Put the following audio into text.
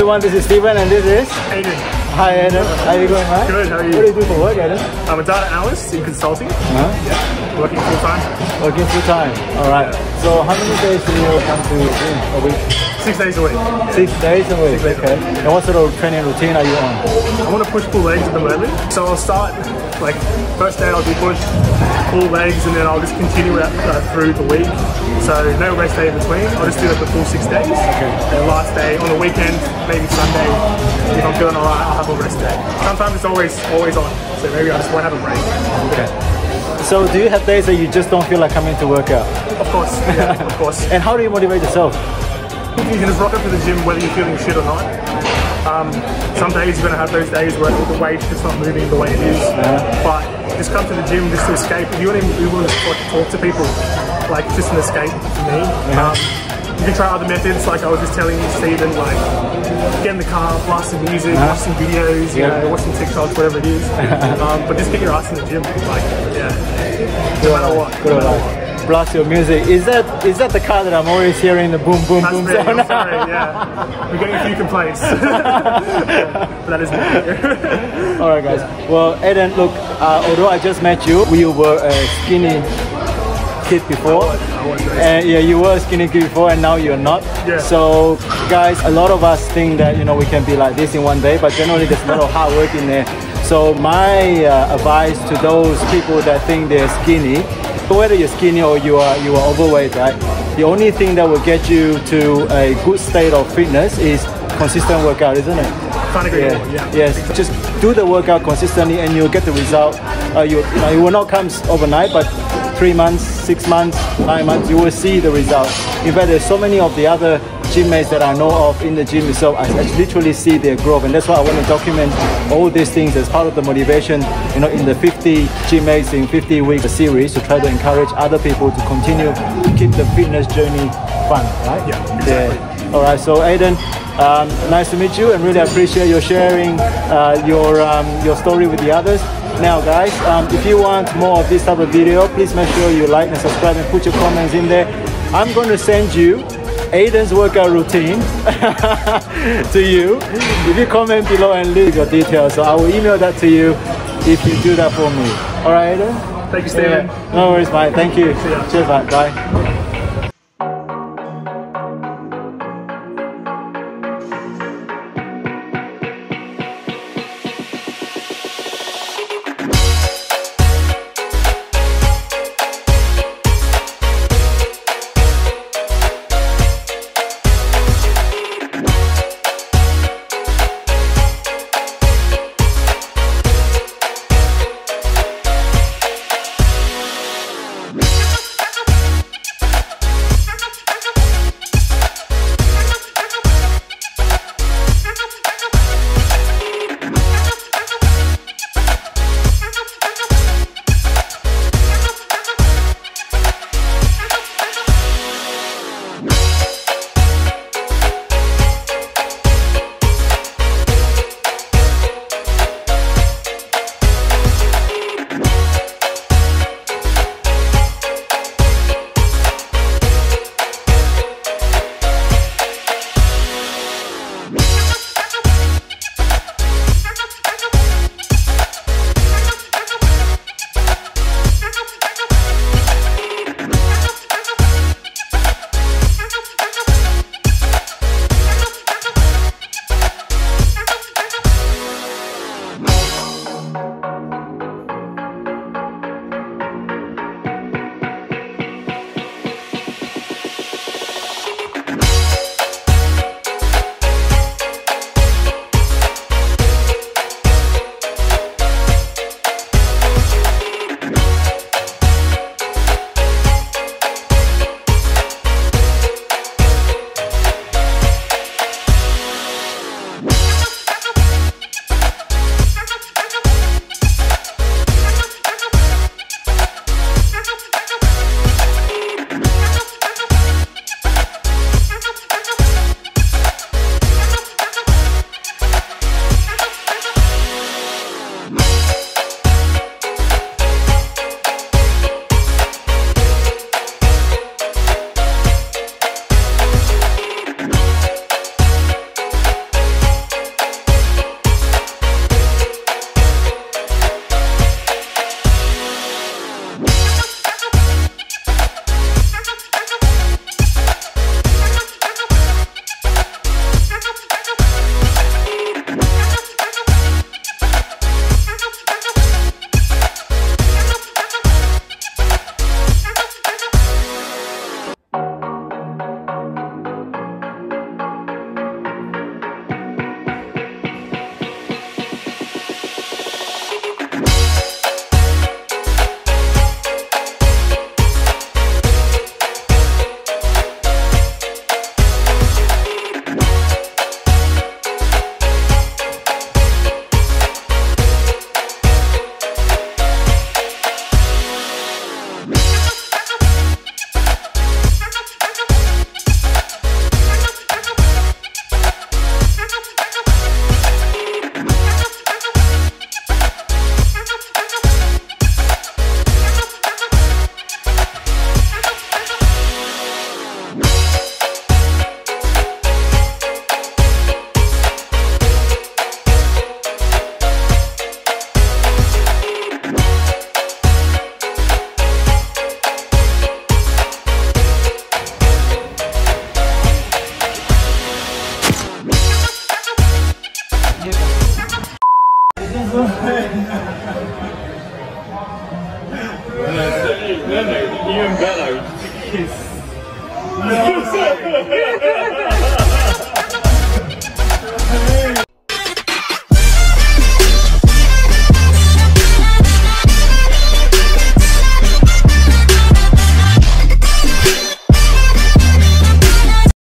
everyone, this is Steven and this is Aiden. Hi Aiden, how are you going? Hi? Good, how are you? What do you do for work, Aiden? I'm a data analyst in consulting. Yeah. Working full time. Working full time, alright. Yeah. So how many days do you come to gym a week? 6 days a week. 6 days a week, okay. And what sort of training routine are you on? I want to push pull legs at the moment. So I'll start, like, first day I'll do push, pull legs, and then I'll just continue it through the week. So no rest day in between. I'll just do it the full 6 days. Okay. And last day, on the weekend, maybe Sunday, if I'm feeling alright, I'll have a rest day. Sometimes it's always on. So maybe I just won't have a break. Okay. So do you have days that you just don't feel like coming to work out? Of course, yeah, of course. And how do you motivate yourself? You can just rock up to the gym whether you're feeling shit or not. Some days you're going to have those days where the weight's just not moving the way it is. Yeah. But just come to the gym just to escape. If you want to be willing to talk to people, like just an escape for me. Yeah. You can try other methods, like I was just telling Steven, like get in the car, blast some music, watch some videos, you know, watch some TikToks, whatever it is. But just get your ass in the gym, like, yeah, no matter what. No matter what. Blast your music. Is that the car that I'm always hearing the boom boom boom sound? I'm sorry, yeah. We're getting a few complaints. Yeah, that is good. Alright guys. Yeah. Well Aiden, look, although I just met you, we were a skinny kid before. I was and yeah, you were a skinny kid before and now you're not. Yeah. So guys, a lot of us think that, you know, we can be like this in one day, but generally there's a lot of hard work in there. So my advice to those people that think they're skinny, whether you're skinny or you are overweight, right? The only thing that will get you to a good state of fitness is consistent workout, isn't it? Can't agree more, yeah. Yes, just do the workout consistently and you'll get the result. You will not come overnight, but 3 months, 6 months, 9 months, you will see the result. In fact, there's so many of the other gymmates that I know of in the gym itself, I literally see their growth, and that's why I want to document all these things as part of the motivation, you know, in the 50 gymmates in 50 week series to try to encourage other people to continue to keep the fitness journey fun, right? Yeah, exactly. Yeah. All right, so Aiden, nice to meet you and really appreciate your sharing your story with the others. Now guys, if you want more of this type of video, please make sure you like and subscribe and put your comments in there. I'm going to send you Aiden's workout routine to you. If you comment below and leave your details, so I will email that to you if you do that for me. All right, Aiden? Thank you, Steven. Yeah. No worries, mate. Thank you. See ya. Cheers, mate. Bye. No, no, you and Bello, just a kiss. No.